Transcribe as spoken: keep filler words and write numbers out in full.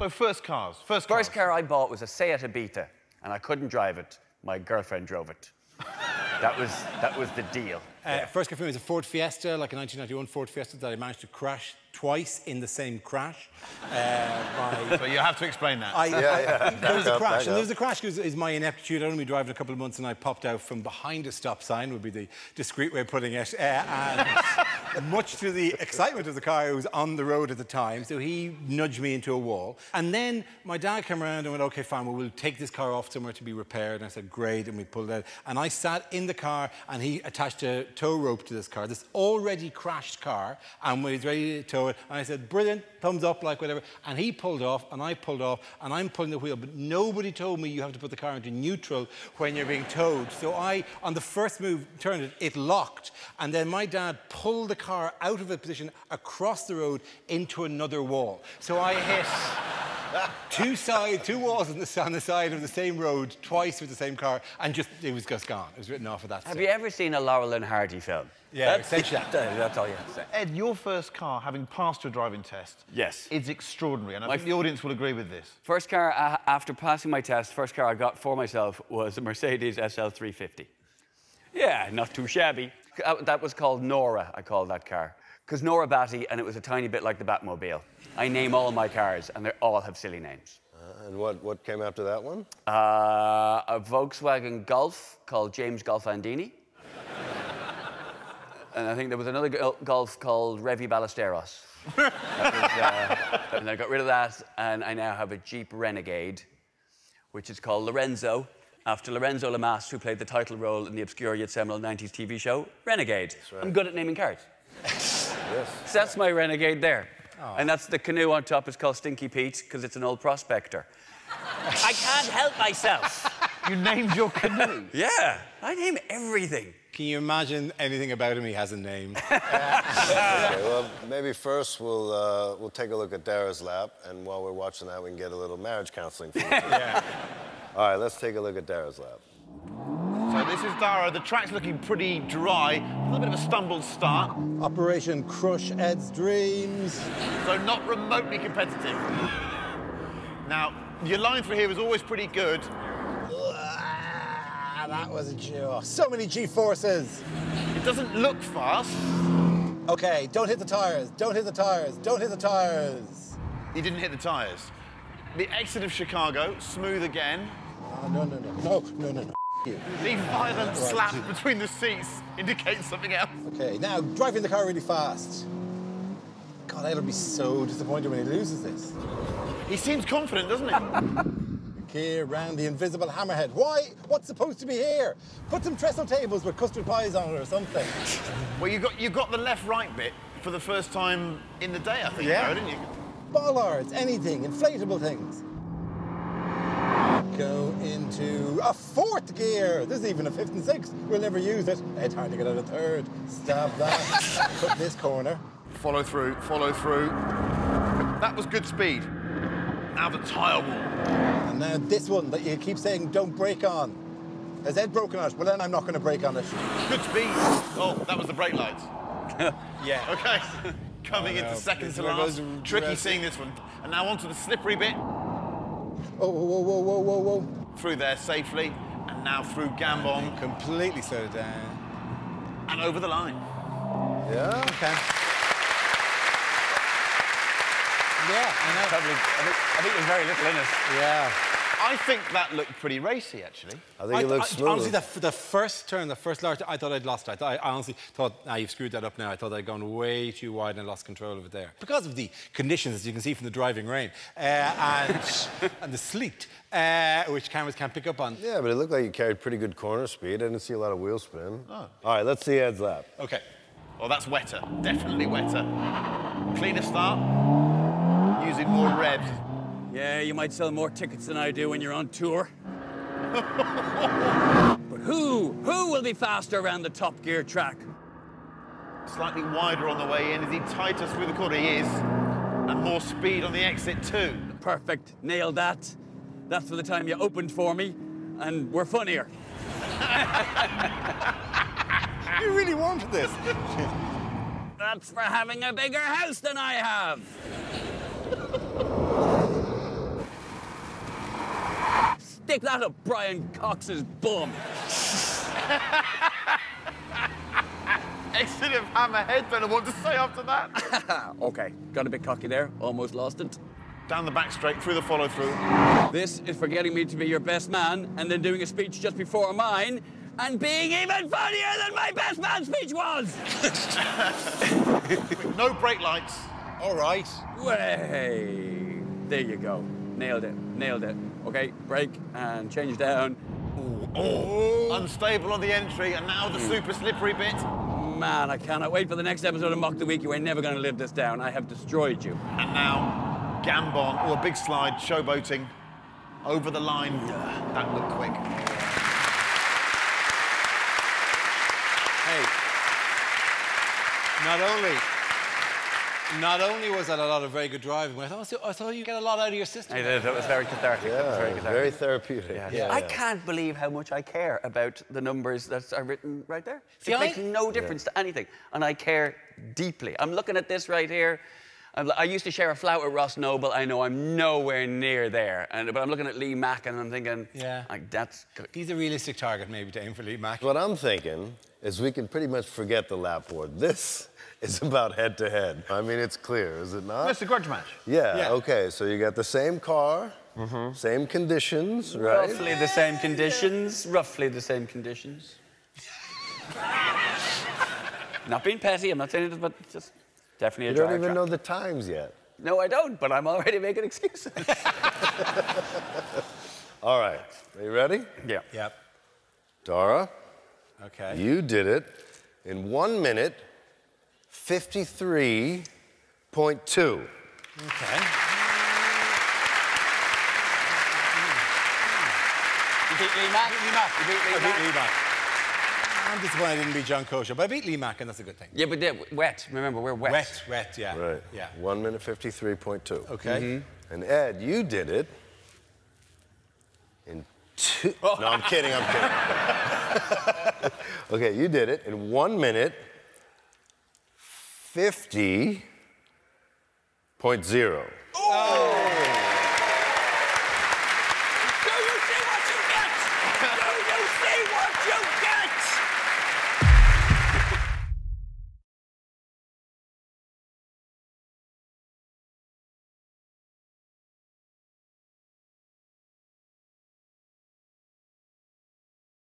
So first cars. First, cars. First car I bought was a Seat Ibiza, and I couldn't drive it. My girlfriend drove it. That was, that was the deal. Uh, yeah. First car for me was a Ford Fiesta, like a nineteen ninety-one Ford Fiesta that I managed to crash twice in the same crash. Uh, by... So you have to explain that. I, yeah, I, yeah. There was a crash, and there was a crash because it's my ineptitude. I'd only been driving a couple of months and I popped out from behind a stop sign, would be the discreet way of putting it. Uh, and much to the excitement of the car, I was on the road at the time, so he nudged me into a wall. And then my dad came around and went, OK, fine, well, we'll take this car off somewhere to be repaired. And I said, great, and we pulled out. And I sat in the car and he attached a tow rope to this car, this already crashed car, and when he's ready to tow it, and I said, brilliant, thumbs up, like whatever, and he pulled off, and I pulled off, and I'm pulling the wheel, but nobody told me you have to put the car into neutral when you're being towed, so I, on the first move, turned it, it locked, and then my dad pulled the car out of a position across the road into another wall, so I hit... two side, two walls on the, on the side of the same road, twice with the same car, and just it was just gone. It was written off at that. Have stage. You ever seen a Laurel and Hardy film? Yeah, that's, that. That's all you have to say. Ed, your first car, having passed your driving test, yes, is extraordinary, and I my think the audience will agree with this. First car uh, after passing my test, first car I got for myself was a Mercedes S L three fifty. Yeah, not too shabby. That was called Nora. I called that car. Because Nora Batty, and it was a tiny bit like the Batmobile. I name all my cars, and they all have silly names. Uh, and what, what came after that one? Uh, a Volkswagen Golf called James Golfandini. And I think there was another Golf called Revy Ballesteros. That was, uh, and I got rid of that, and I now have a Jeep Renegade, which is called Lorenzo, after Lorenzo Lamas, who played the title role in the obscure yet seminal nineties T V show Renegade. That's right. I'm good at naming cars. Yes. So that's my Renegade there. Oh. And that's the canoe on top. It's called Stinky Pete because it's an old prospector. I can't help myself. You named your canoe? Yeah, I name everything. Can you imagine anything about him he hasn't named? Yeah. Okay, well, maybe first we'll, uh, we'll take a look at Dara's lap, and while we're watching that, we can get a little marriage counselling for you. Yeah. All right, let's take a look at Dara's lap. So this is Dara. The track's looking pretty dry. A little bit of a stumbled start. Operation Crush Ed's Dreams. So not remotely competitive. Now, your line through here was always pretty good. Ah, that was a jaw. So many G-forces. It doesn't look fast. OK, don't hit the tyres. Don't hit the tyres. Don't hit the tyres. He didn't hit the tyres. The exit of Chicago, smooth again. Oh, no, no, no. No, no, no, no. You. The violent right. slap between the seats indicates something else. OK, now, driving the car really fast. God, I'll be so disappointed when he loses this. He seems confident, doesn't he? Gear round the invisible hammerhead. Why? What's supposed to be here? Put some trestle tables with custard pies on it or something. Well, you got, you got the left-right bit for the first time in the day, I think, yeah. Though, didn't you? Bollards, anything, inflatable things. Go into a fourth gear. There's even a fifth and sixth. We'll never use it. It's hard to get out of third. Stab that. Cut this corner. Follow through, follow through. That was good speed. Now the tyre wall. And now this one that you keep saying don't brake on. Has Ed broken on it? Well, then I'm not going to brake on it. Good speed. Oh, that was the brake lights. Yeah. OK. Coming oh, no. into second to last. Tricky dressing. Seeing this one. And now onto the slippery bit. Oh, whoa, whoa, whoa, whoa, whoa. Through there safely, and now through Gambon. Completely slowed down. And over the line. Yeah, okay. Yeah, I know. Probably, I, think, I think there's very little in it. Yeah. I think that looked pretty racy, actually. I think I, it looked smooth. Honestly, the, the first turn, the first large, I thought I'd lost it. I, thought, I honestly thought, ah, you've screwed that up now. I thought I'd gone way too wide and lost control of it there. Because of the conditions, as you can see from the driving rain, uh, and, and the sleet, uh, which cameras can't pick up on. Yeah, but it looked like you carried pretty good corner speed. I didn't see a lot of wheel spin. Oh. All right, let's see Ed's lap. OK. Oh, that's wetter. Definitely wetter. Cleaner start, using more revs. Yeah, you might sell more tickets than I do when you're on tour. But who, who will be faster around the Top Gear track? Slightly wider on the way in. Is he tighter through the corner? He is. And more speed on the exit, too. Perfect. Nailed that. That's for the time you opened for me. And we're funnier. You really wanted this. That's for having a bigger house than I have. stick that up Brian Cox's bum. I should have had my head better what to say after that. OK, got a bit cocky there. Almost lost it. Down the back straight, through the follow-through. This is for getting me to be your best man and then doing a speech just before mine and being even funnier than my best man speech was. No brake lights. All right. Way. There you go. Nailed it. Nailed it. OK, brake and change down. Ooh, oh. Unstable on the entry, and now the mm. super slippery bit. Man, I cannot wait for the next episode of Mock the Week. You ain't never going to live this down. I have destroyed you. And now, Gambon, or oh, a big slide, showboating, over the line. Yeah. That looked quick. Hey, not only, not only was that a lot of very good driving, but I thought, I thought you get a lot out of your system. I did. That was very cathartic. Yeah, that was very cathartic. Very therapeutic. Yeah. Yeah. I can't believe how much I care about the numbers that are written right there. See, it I... makes no difference yeah. to anything, and I care deeply. I'm looking at this right here. I'm, I used to share a flout with Ross Noble. I know I'm nowhere near there, and but I'm looking at Lee Mack, and I'm thinking, yeah, like that's. Good. He's a realistic target, maybe to aim for Lee Mack. What I'm thinking is we can pretty much forget the lap board. This. It's about head-to-head. -head. I mean, it's clear, is it not? It's a grudge match. Yeah, yeah, OK, so you got the same car, mm-hmm. same conditions, right? Roughly the same conditions, yeah. roughly the same conditions. Not being petty, I'm not saying it, but just definitely a You don't even track. know the times yet. No, I don't, but I'm already making excuses. All right, are you ready? Yeah. Yep. Dara, okay. you did it in one minute, fifty-three point two. Okay. You beat Lee Mack? You beat Lee Mack. You beat Lee Mack. I beat Lee Mack. I'm disappointed I didn't beat John Kosher, but I beat Lee Mack, and that's a good thing. Yeah, but they're wet. Remember, we're wet. Wet, wet, yeah. Right. Yeah. One minute fifty-three point two. Okay. Mm-hmm. And Ed, you did it in two. Oh. No, I'm kidding. I'm kidding. Okay, you did it in one minute. fifty point zero. Oh!